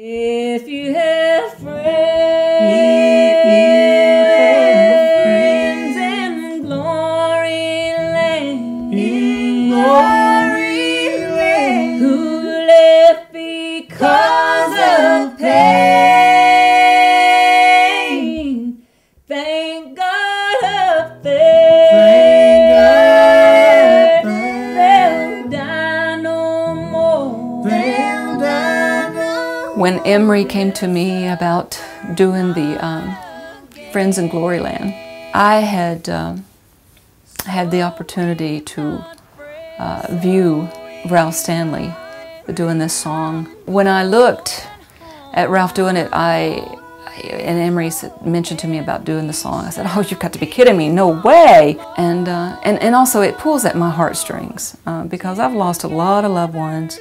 If you have friends in glory land, who left because of pain, thank God up there, they'll die no more. They'll die no more. When Emory came to me about doing the Friends in Glory Land, I had had the opportunity to view Ralph Stanley doing this song. When I looked at Ralph doing it, and Emory mentioned to me about doing the song. I said, "Oh, you've got to be kidding me! No way!" And also it pulls at my heartstrings because I've lost a lot of loved ones,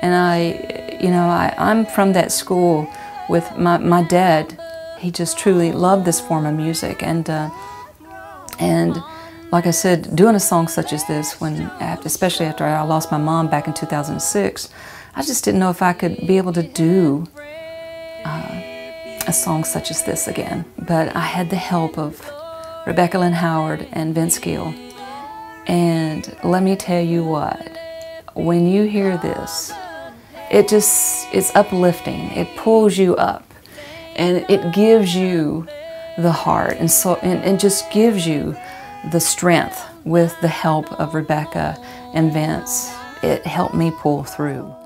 and I'm from that school with my dad. He just truly loved this form of music, and like I said, doing a song such as this, especially after I lost my mom back in 2006, I just didn't know if I could be able to do a song such as this again. But I had the help of Rebecca Lynn Howard and Vince Gill. And let me tell you what, when you hear this, it's uplifting. It pulls you up and it gives you the heart and soul, and just gives you the strength. With the help of Rebecca and Vince, it helped me pull through.